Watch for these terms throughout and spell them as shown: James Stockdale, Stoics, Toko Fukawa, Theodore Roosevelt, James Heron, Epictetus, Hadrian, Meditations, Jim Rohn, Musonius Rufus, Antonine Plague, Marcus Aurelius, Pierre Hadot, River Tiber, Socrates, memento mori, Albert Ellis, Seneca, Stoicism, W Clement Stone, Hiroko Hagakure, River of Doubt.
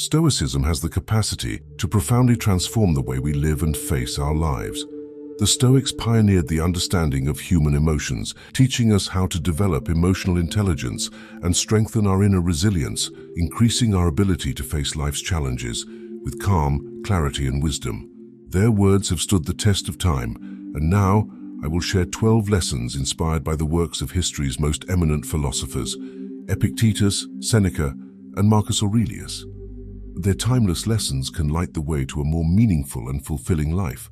Stoicism has the capacity to profoundly transform the way we live and face our lives. The Stoics pioneered the understanding of human emotions, teaching us how to develop emotional intelligence and strengthen our inner resilience, increasing our ability to face life's challenges with calm, clarity, and wisdom. Their words have stood the test of time, and now I will share 12 lessons inspired by the works of history's most eminent philosophers, Epictetus, Seneca, and Marcus Aurelius. Their timeless lessons can light the way to a more meaningful and fulfilling life.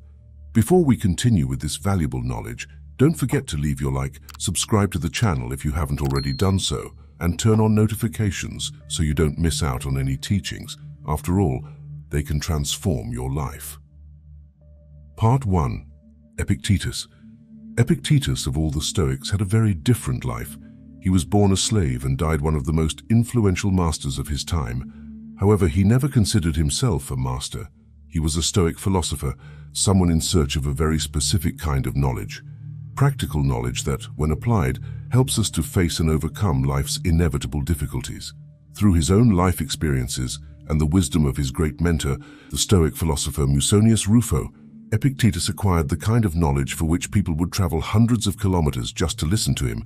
Before we continue with this valuable knowledge, don't forget to leave your like, subscribe to the channel if you haven't already done so, and turn on notifications so you don't miss out on any teachings. After all, they can transform your life. Part 1. Epictetus. Epictetus, of all the Stoics, had a very different life. He was born a slave and died one of the most influential masters of his time. However, he never considered himself a master. He was a Stoic philosopher, someone in search of a very specific kind of knowledge. Practical knowledge that, when applied, helps us to face and overcome life's inevitable difficulties. Through his own life experiences and the wisdom of his great mentor, the Stoic philosopher Musonius Rufus, Epictetus acquired the kind of knowledge for which people would travel hundreds of kilometers just to listen to him,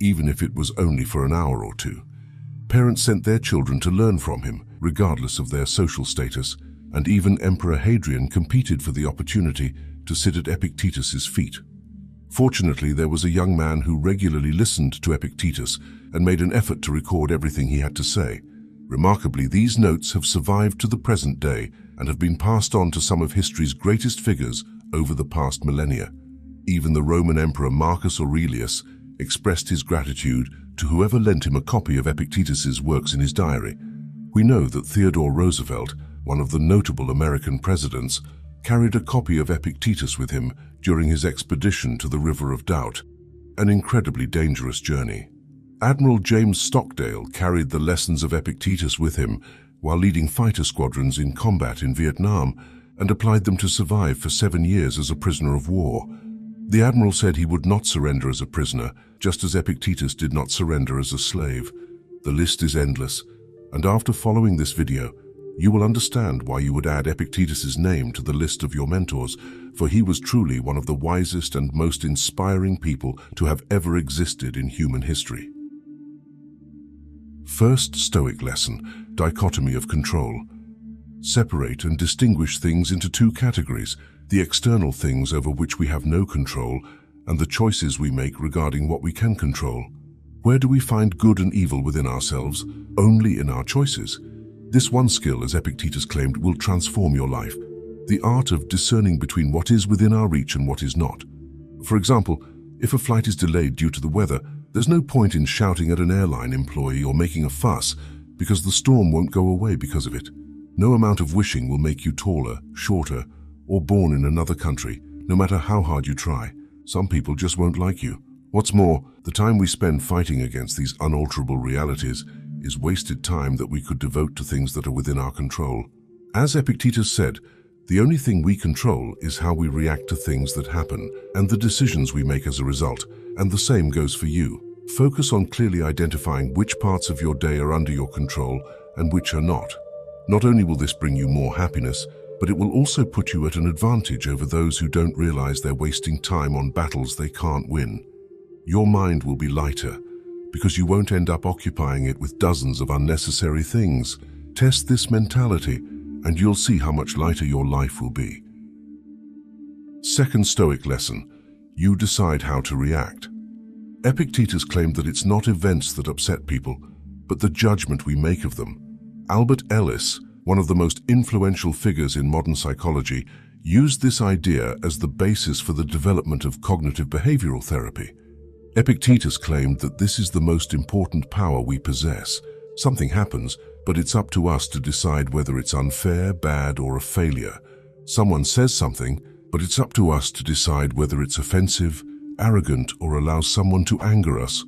even if it was only for an hour or two. Parents sent their children to learn from him, regardless of their social status, and even Emperor Hadrian competed for the opportunity to sit at Epictetus's feet. Fortunately, there was a young man who regularly listened to Epictetus and made an effort to record everything he had to say. Remarkably, these notes have survived to the present day and have been passed on to some of history's greatest figures over the past millennia. Even the Roman Emperor Marcus Aurelius expressed his gratitude to whoever lent him a copy of Epictetus's works in his diary. We know that Theodore Roosevelt, one of the notable American presidents, carried a copy of Epictetus with him during his expedition to the River of Doubt, an incredibly dangerous journey. Admiral James Stockdale carried the lessons of Epictetus with him while leading fighter squadrons in combat in Vietnam and applied them to survive for 7 years as a prisoner of war. The admiral said he would not surrender as a prisoner, just as Epictetus did not surrender as a slave. The list is endless, and after following this video, you will understand why you would add Epictetus's name to the list of your mentors, for he was truly one of the wisest and most inspiring people to have ever existed in human history. First Stoic lesson, dichotomy of control. Separate and distinguish things into two categories: the external things over which we have no control, and the choices we make regarding what we can control. Where do we find good and evil within ourselves? Only in our choices. This one skill, as Epictetus claimed, will transform your life: the art of discerning between what is within our reach and what is not. For example, if a flight is delayed due to the weather, there's no point in shouting at an airline employee or making a fuss, because the storm won't go away because of it. No amount of wishing will make you taller, shorter, or born in another country, no matter how hard you try. Some people just won't like you. What's more, the time we spend fighting against these unalterable realities is wasted time that we could devote to things that are within our control. As Epictetus said, the only thing we control is how we react to things that happen and the decisions we make as a result, and the same goes for you. Focus on clearly identifying which parts of your day are under your control and which are not. Not only will this bring you more happiness, but it will also put you at an advantage over those who don't realize they're wasting time on battles they can't win. Your mind will be lighter, because you won't end up occupying it with dozens of unnecessary things. Test this mentality, and you'll see how much lighter your life will be. Second Stoic lesson, you decide how to react. Epictetus claimed that it's not events that upset people, but the judgment we make of them. Albert Ellis, one of the most influential figures in modern psychology, used this idea as the basis for the development of cognitive behavioral therapy. Epictetus claimed that this is the most important power we possess. Something happens, but it's up to us to decide whether it's unfair, bad, or a failure. Someone says something, but it's up to us to decide whether it's offensive, arrogant, or allows someone to anger us.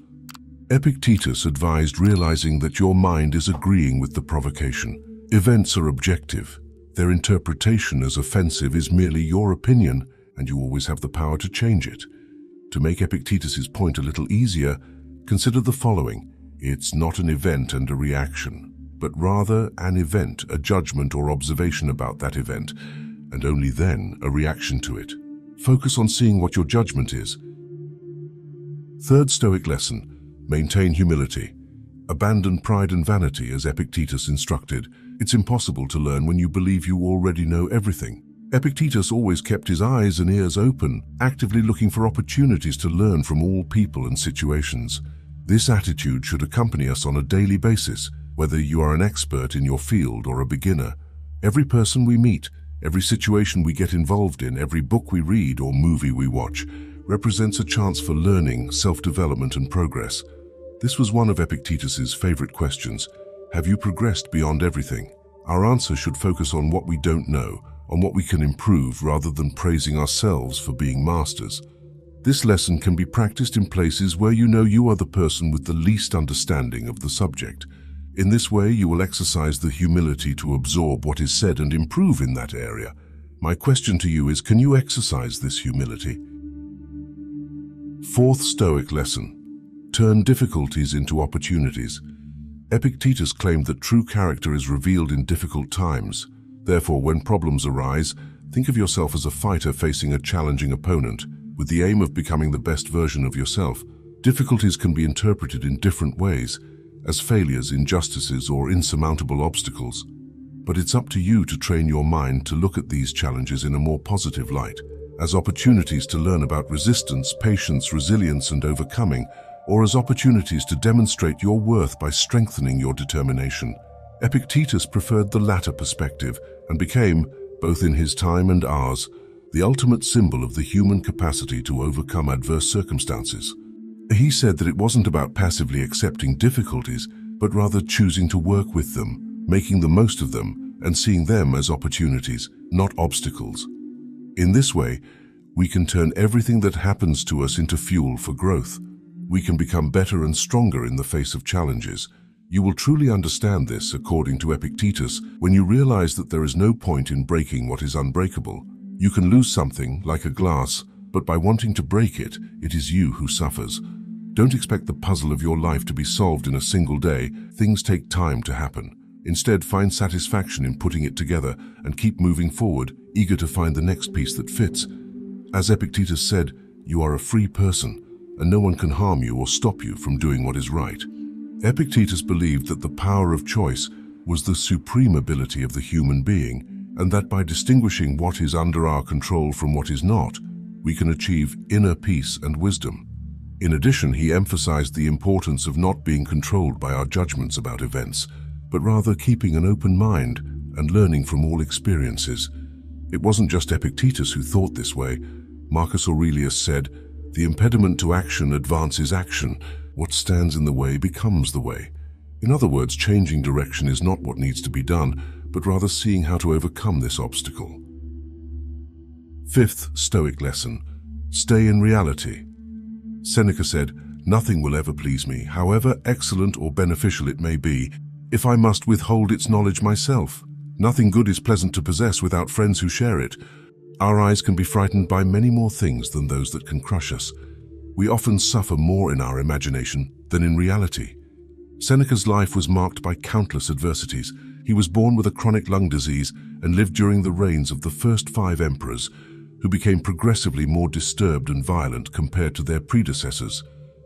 Epictetus advised realizing that your mind is agreeing with the provocation. Events are objective. Their interpretation as offensive is merely your opinion, and you always have the power to change it. To make Epictetus's point a little easier, consider the following: it's not an event and a reaction. but rather an event, a judgment or observation about that event, and only then a reaction to it. Focus on seeing what your judgment is. Third Stoic lesson, maintain humility. Abandon pride and vanity, as Epictetus instructed. It's impossible to learn when you believe you already know everything. Epictetus always kept his eyes and ears open, actively looking for opportunities to learn from all people and situations. This attitude should accompany us on a daily basis, whether you are an expert in your field or a beginner. Every person we meet, every situation we get involved in, every book we read or movie we watch, represents a chance for learning, self-development and progress. This was one of Epictetus's favorite questions. Have you progressed beyond everything? Our answer should focus on what we don't know, on what we can improve, rather than praising ourselves for being masters. This lesson can be practiced in places where you know you are the person with the least understanding of the subject. In this way, you will exercise the humility to absorb what is said and improve in that area. My question to you is, can you exercise this humility? Fourth Stoic lesson, turn difficulties into opportunities. Epictetus claimed that true character is revealed in difficult times. Therefore, when problems arise, think of yourself as a fighter facing a challenging opponent, with the aim of becoming the best version of yourself. Difficulties can be interpreted in different ways, as failures, injustices, or insurmountable obstacles. But it's up to you to train your mind to look at these challenges in a more positive light, as opportunities to learn about resistance, patience, resilience, and overcoming, or as opportunities to demonstrate your worth by strengthening your determination. Epictetus preferred the latter perspective and became, both in his time and ours, the ultimate symbol of the human capacity to overcome adverse circumstances. He said that it wasn't about passively accepting difficulties, but rather choosing to work with them, making the most of them, and seeing them as opportunities, not obstacles. In this way, we can turn everything that happens to us into fuel for growth. We can become better and stronger in the face of challenges. You will truly understand this, according to Epictetus, when you realize that there is no point in breaking what is unbreakable. You can lose something, like a glass, but by wanting to break it, it is you who suffers. Don't expect the puzzle of your life to be solved in a single day. Things take time to happen. Instead, find satisfaction in putting it together and keep moving forward, eager to find the next piece that fits. As Epictetus said, you are a free person, and no one can harm you or stop you from doing what is right. Epictetus believed that the power of choice was the supreme ability of the human being, and that by distinguishing what is under our control from what is not, we can achieve inner peace and wisdom. In addition, he emphasized the importance of not being controlled by our judgments about events, but rather keeping an open mind and learning from all experiences. It wasn't just Epictetus who thought this way. Marcus Aurelius said, "The impediment to action advances action. What stands in the way becomes the way." In other words, changing direction is not what needs to be done, but rather seeing how to overcome this obstacle. Fifth Stoic lesson, stay in reality. Seneca said, "Nothing will ever please me, however excellent or beneficial it may be, if I must withhold its knowledge myself. Nothing good is pleasant to possess without friends who share it." Our eyes can be frightened by many more things than those that can crush us. We often suffer more in our imagination than in reality. Seneca's life was marked by countless adversities. He was born with a chronic lung disease and lived during the reigns of the first 5 emperors, who became progressively more disturbed and violent compared to their predecessors.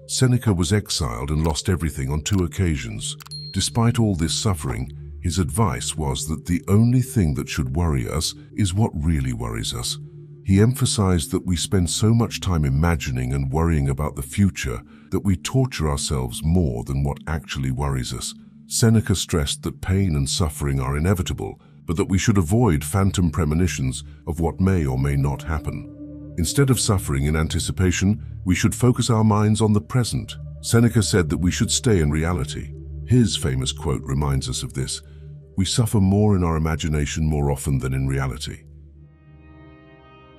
Seneca was exiled and lost everything on 2 occasions. Despite all this suffering, his advice was that the only thing that should worry us is what really worries us. He emphasized that we spend so much time imagining and worrying about the future that we torture ourselves more than what actually worries us. Seneca stressed that pain and suffering are inevitable, but that we should avoid phantom premonitions of what may or may not happen. Instead of suffering in anticipation, we should focus our minds on the present. Seneca said that we should stay in reality. His famous quote reminds us of this. We suffer more in our imagination more often than in reality.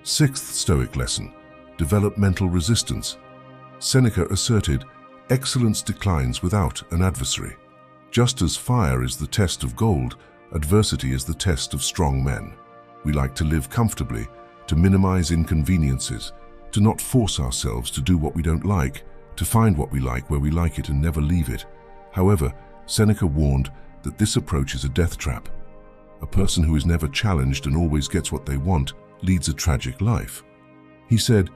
Sixth Stoic lesson, develop mental resistance. Seneca asserted, "Excellence declines without an adversary. Just as fire is the test of gold, adversity is the test of strong men." We like to live comfortably, to minimize inconveniences, to not force ourselves to do what we don't like, to find what we like where we like it and never leave it. However, Seneca warned, that this approach is a death trap. A person who is never challenged and always gets what they want leads a tragic life. He said,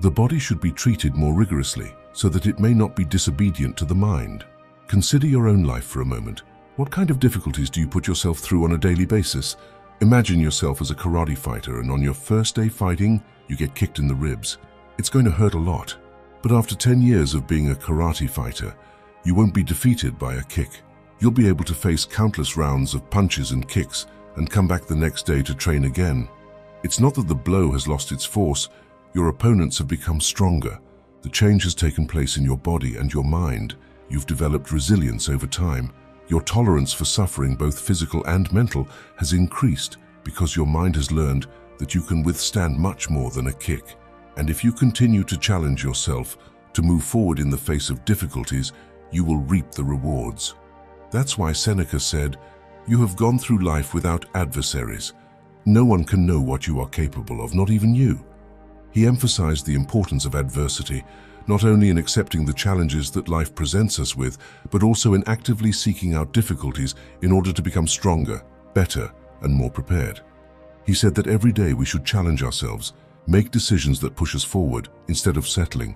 "The body should be treated more rigorously so that it may not be disobedient to the mind." Consider your own life for a moment. What kind of difficulties do you put yourself through on a daily basis? Imagine yourself as a karate fighter, and on your first day fighting, you get kicked in the ribs. It's going to hurt a lot. But after 10 years of being a karate fighter, you won't be defeated by a kick. You'll be able to face countless rounds of punches and kicks and come back the next day to train again. It's not that the blow has lost its force. Your opponents have become stronger. The change has taken place in your body and your mind. You've developed resilience over time. Your tolerance for suffering, both physical and mental, has increased because your mind has learned that you can withstand much more than a kick. And if you continue to challenge yourself, to move forward in the face of difficulties, you will reap the rewards. That's why Seneca said, "You have gone through life without adversaries. No one can know what you are capable of, not even you." He emphasized the importance of adversity, not only in accepting the challenges that life presents us with, but also in actively seeking out difficulties in order to become stronger, better, and more prepared. He said that every day we should challenge ourselves, make decisions that push us forward instead of settling.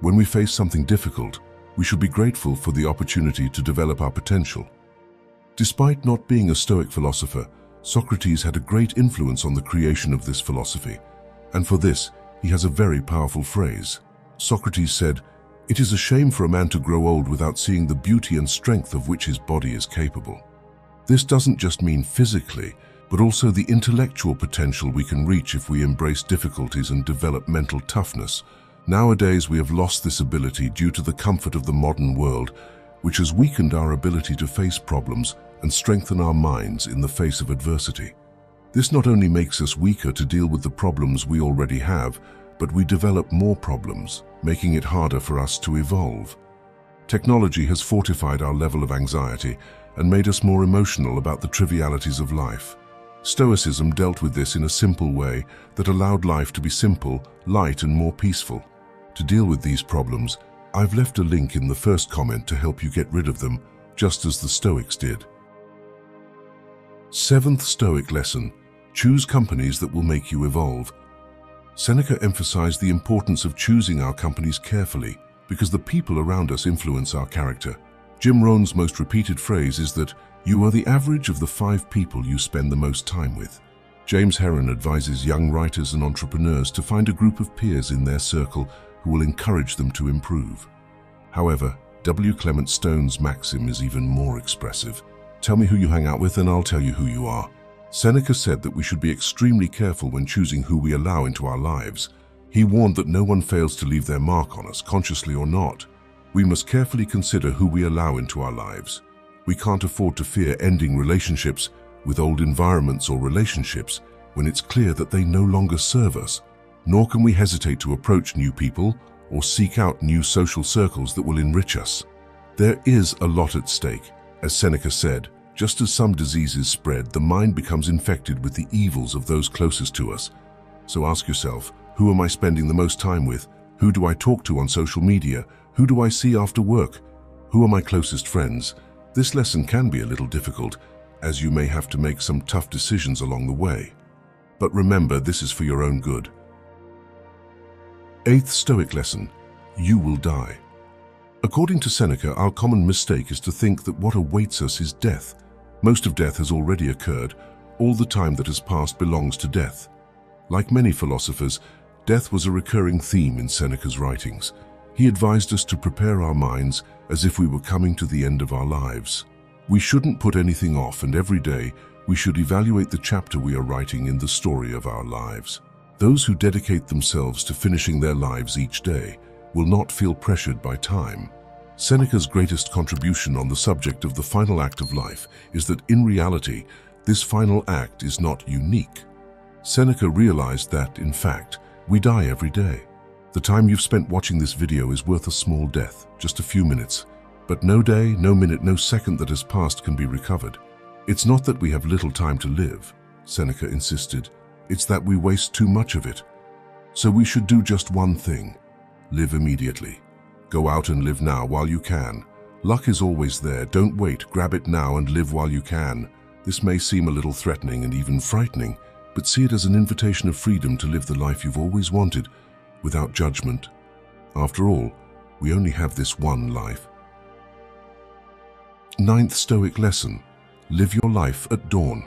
When we face something difficult, we should be grateful for the opportunity to develop our potential. Despite not being a Stoic philosopher, Socrates had a great influence on the creation of this philosophy, and for this, he has a very powerful phrase. Socrates said, "It is a shame for a man to grow old without seeing the beauty and strength of which his body is capable." This doesn't just mean physically, but also the intellectual potential we can reach if we embrace difficulties and develop mental toughness. Nowadays, we have lost this ability due to the comfort of the modern world, which has weakened our ability to face problems and strengthen our minds in the face of adversity. This not only makes us weaker to deal with the problems we already have, but we develop more problems, making it harder for us to evolve. Technology has fortified our level of anxiety and made us more emotional about the trivialities of life. Stoicism dealt with this in a simple way that allowed life to be simple, light, and more peaceful. To deal with these problems, I've left a link in the first comment to help you get rid of them, just as the Stoics did. Seventh Stoic lesson: choose companies that will make you evolve. Seneca emphasized the importance of choosing our companies carefully because the people around us influence our character. Jim Rohn's most repeated phrase is that you are the average of the 5 people you spend the most time with. James Heron advises young writers and entrepreneurs to find a group of peers in their circle who will encourage them to improve. However, W Clement Stone's maxim is even more expressive. Tell me who you hang out with and I'll tell you who you are. Seneca said that we should be extremely careful when choosing who we allow into our lives. He warned that no one fails to leave their mark on us, consciously or not. We must carefully consider who we allow into our lives. We can't afford to fear ending relationships with old environments or relationships when it's clear that they no longer serve us, nor can we hesitate to approach new people or seek out new social circles that will enrich us. There is a lot at stake. As Seneca said, just as some diseases spread, the mind becomes infected with the evils of those closest to us. So ask yourself, who am I spending the most time with? Who do I talk to on social media? Who do I see after work? Who are my closest friends? This lesson can be a little difficult, as you may have to make some tough decisions along the way. But remember, this is for your own good. Eighth Stoic lesson: you will die. According to Seneca, our common mistake is to think that what awaits us is death. Most of death has already occurred. All the time that has passed belongs to death. Like many philosophers, death was a recurring theme in Seneca's writings. He advised us to prepare our minds as if we were coming to the end of our lives. We shouldn't put anything off, and every day we should evaluate the chapter we are writing in the story of our lives. Those who dedicate themselves to finishing their lives each day will not feel pressured by time. Seneca's greatest contribution on the subject of the final act of life is that in reality, this final act is not unique. Seneca realized that, in fact, we die every day. The time you've spent watching this video is worth a small death, just a few minutes. But no day, no minute, no second that has passed can be recovered. It's not that we have little time to live, Seneca insisted. It's that we waste too much of it. So we should do just one thing. Live immediately. Go out and live now while you can. Luck is always there. Don't wait. Grab it now and live while you can. This may seem a little threatening and even frightening, but see it as an invitation of freedom to live the life you've always wanted, without judgment. After all, we only have this one life. Ninth Stoic lesson: live your life at dawn.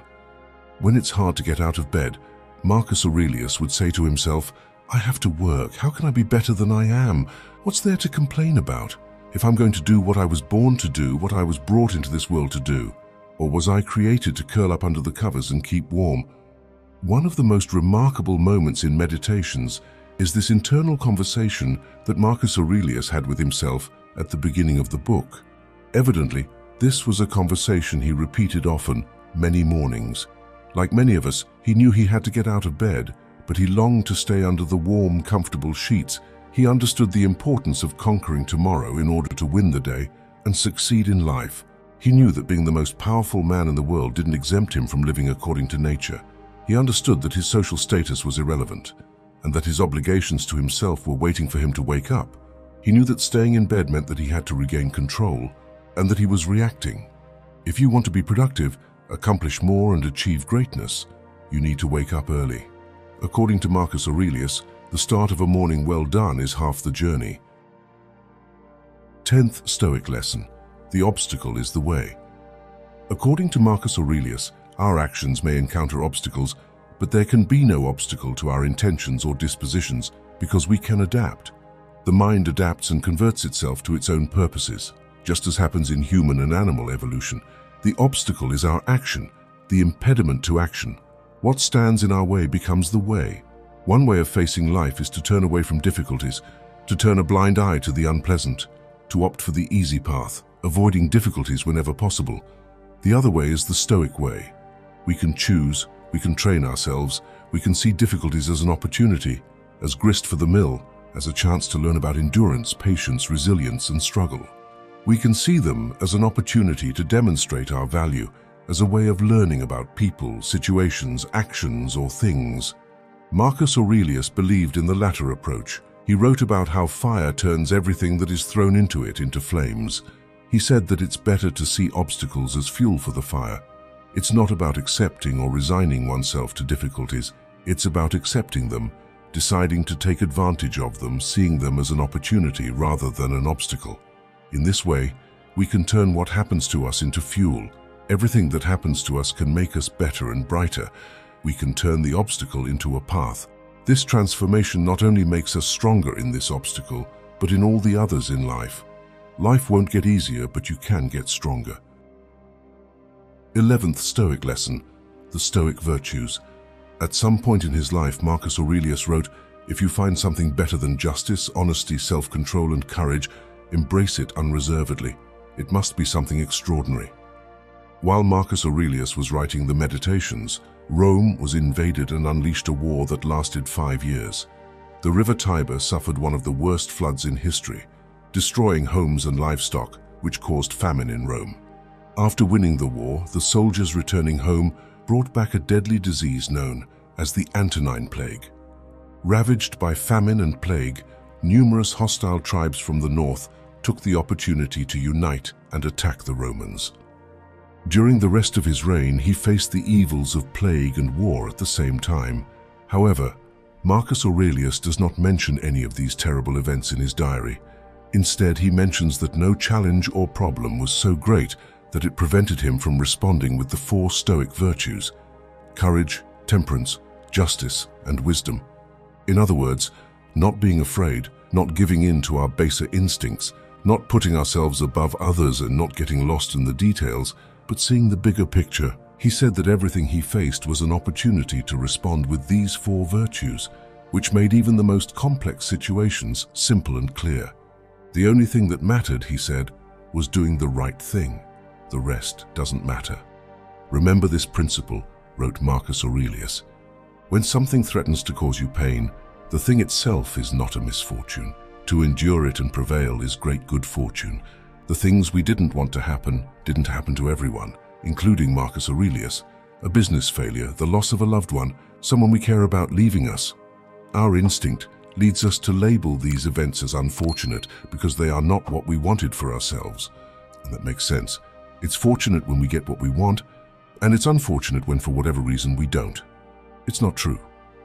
When it's hard to get out of bed, Marcus Aurelius would say to himself, "I have to work. How can I be better than I am? What's there to complain about? If I'm going to do what I was born to do, what I was brought into this world to do, or was I created to curl up under the covers and keep warm?" One of the most remarkable moments in Meditations is this internal conversation that Marcus Aurelius had with himself at the beginning of the book. Evidently, this was a conversation he repeated often, many mornings. Like many of us, he knew he had to get out of bed, but he longed to stay under the warm, comfortable sheets. He understood the importance of conquering tomorrow in order to win the day and succeed in life. He knew that being the most powerful man in the world didn't exempt him from living according to nature. He understood that his social status was irrelevant, and that his obligations to himself were waiting for him to wake up. He knew that staying in bed meant that he had to regain control, and that he was reacting. If you want to be productive, accomplish more, and achieve greatness, you need to wake up early. According to Marcus Aurelius, the start of a morning well done is half the journey. 10th Stoic lesson: the obstacle is the way. According to Marcus Aurelius, our actions may encounter obstacles, but there can be no obstacle to our intentions or dispositions, because we can adapt. The mind adapts and converts itself to its own purposes, just as happens in human and animal evolution. The obstacle is our action, the impediment to action. What stands in our way becomes the way. One way of facing life is to turn away from difficulties, to turn a blind eye to the unpleasant, to opt for the easy path, avoiding difficulties whenever possible. The other way is the Stoic way. We can choose, we can train ourselves, we can see difficulties as an opportunity, as grist for the mill, as a chance to learn about endurance, patience, resilience, and struggle. We can see them as an opportunity to demonstrate our value, as a way of learning about people, situations, actions, or things. Marcus Aurelius believed in the latter approach. He wrote about how fire turns everything that is thrown into it into flames. He said that it's better to see obstacles as fuel for the fire. It's not about accepting or resigning oneself to difficulties. It's about accepting them, deciding to take advantage of them, seeing them as an opportunity rather than an obstacle. In this way, we can turn what happens to us into fuel. Everything that happens to us can make us better and brighter. We can turn the obstacle into a path. This transformation not only makes us stronger in this obstacle, but in all the others in life. Life won't get easier, but you can get stronger. 11th Stoic lesson: the Stoic virtues. At some point in his life, Marcus Aurelius wrote, "If you find something better than justice, honesty, self-control, and courage, embrace it unreservedly. It must be something extraordinary." While Marcus Aurelius was writing the Meditations, Rome was invaded and unleashed a war that lasted 5 years. The River Tiber suffered one of the worst floods in history, destroying homes and livestock, which caused famine in Rome. After winning the war, the soldiers returning home brought back a deadly disease known as the Antonine Plague. Ravaged by famine and plague, numerous hostile tribes from the north took the opportunity to unite and attack the Romans. During the rest of his reign, he faced the evils of plague and war at the same time. However, Marcus Aurelius does not mention any of these terrible events in his diary. Instead, he mentions that no challenge or problem was so great that it prevented him from responding with the 4 Stoic virtues: courage, temperance, justice, and wisdom. In other words, not being afraid, not giving in to our baser instincts, not putting ourselves above others, and not getting lost in the details, but seeing the bigger picture. He said that everything he faced was an opportunity to respond with these 4 virtues, which made even the most complex situations simple and clear. The only thing that mattered, he said, was doing the right thing. The rest doesn't matter. "Remember this principle," wrote Marcus Aurelius. "When something threatens to cause you pain, the thing itself is not a misfortune. To endure it and prevail is great good fortune. The things we didn't want to happen didn't happen to everyone, including Marcus Aurelius. A business failure, the loss of a loved one, someone we care about leaving us. Our instinct leads us to label these events as unfortunate because they are not what we wanted for ourselves. That makes sense. It's fortunate when we get what we want, and it's unfortunate when for whatever reason we don't. It's not true.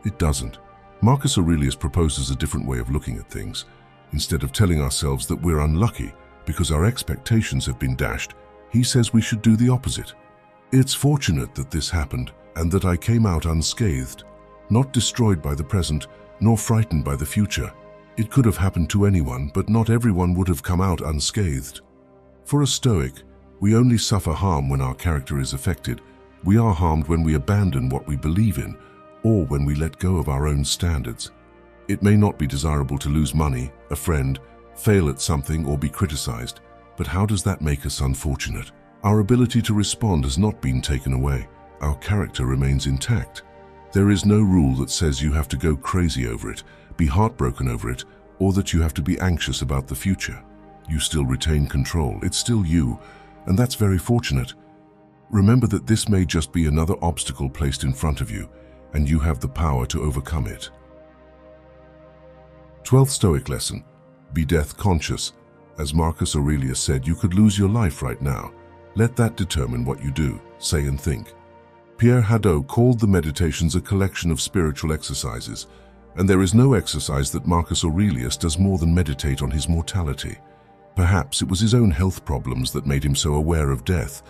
It doesn't. Marcus Aurelius proposes a different way of looking at things. Instead of telling ourselves that we're unlucky because our expectations have been dashed, he says we should do the opposite. It's fortunate that this happened and that I came out unscathed, not destroyed by the present, nor frightened by the future. It could have happened to anyone, but not everyone would have come out unscathed. For a Stoic, we only suffer harm when our character is affected. We are harmed when we abandon what we believe in, or when we let go of our own standards. It may not be desirable to lose money, a friend, fail at something, or be criticized, but how does that make us unfortunate? Our ability to respond has not been taken away. Our character remains intact. There is no rule that says you have to go crazy over it, be heartbroken over it, or that you have to be anxious about the future. You still retain control. It's still you, and that's very fortunate. Remember that this may just be another obstacle placed in front of you, and you have the power to overcome it. 12th Stoic lesson, be death conscious. As Marcus Aurelius said, you could lose your life right now. Let that determine what you do, say and think. Pierre Hadot called the Meditations a collection of spiritual exercises, and there is no exercise that Marcus Aurelius does more than meditate on his mortality. Perhaps it was his own health problems that made him so aware of death.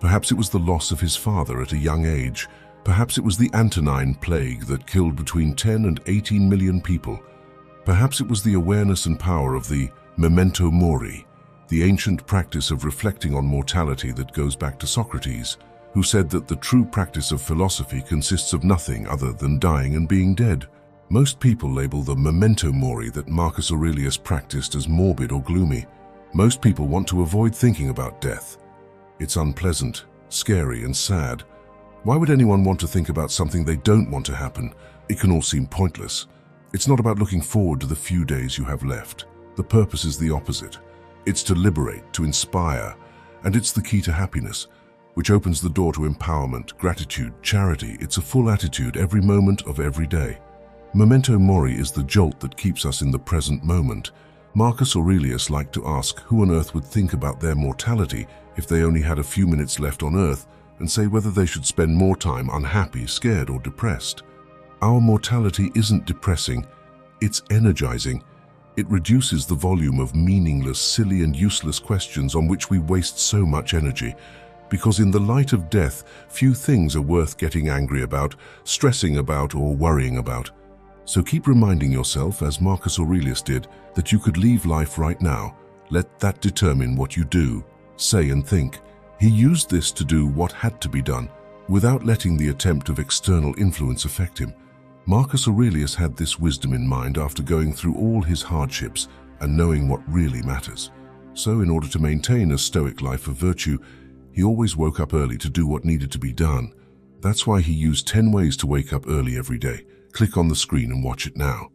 Perhaps it was the loss of his father at a young age. Perhaps it was the Antonine Plague that killed between 10 and 18 million people. Perhaps it was the awareness and power of the memento mori, the ancient practice of reflecting on mortality that goes back to Socrates, who said that the true practice of philosophy consists of nothing other than dying and being dead. Most people label the memento mori that Marcus Aurelius practiced as morbid or gloomy. Most people want to avoid thinking about death. It's unpleasant, scary, and sad. Why would anyone want to think about something they don't want to happen? It can all seem pointless. It's not about looking forward to the few days you have left. The purpose is the opposite. It's to liberate, to inspire, and it's the key to happiness, which opens the door to empowerment, gratitude, charity. It's a full attitude every moment of every day. Memento mori is the jolt that keeps us in the present moment. Marcus Aurelius liked to ask who on earth would think about their mortality if they only had a few minutes left on earth, and say whether they should spend more time unhappy, scared, or depressed. Our mortality isn't depressing, it's energizing. It reduces the volume of meaningless, silly, and useless questions on which we waste so much energy. Because in the light of death, few things are worth getting angry about, stressing about, or worrying about. So keep reminding yourself, as Marcus Aurelius did, that you could leave life right now. Let that determine what you do, say, and think. He used this to do what had to be done, without letting the attempt of external influence affect him. Marcus Aurelius had this wisdom in mind after going through all his hardships and knowing what really matters. So, in order to maintain a Stoic life of virtue, he always woke up early to do what needed to be done. That's why he used 10 ways to wake up early every day. Click on the screen and watch it now.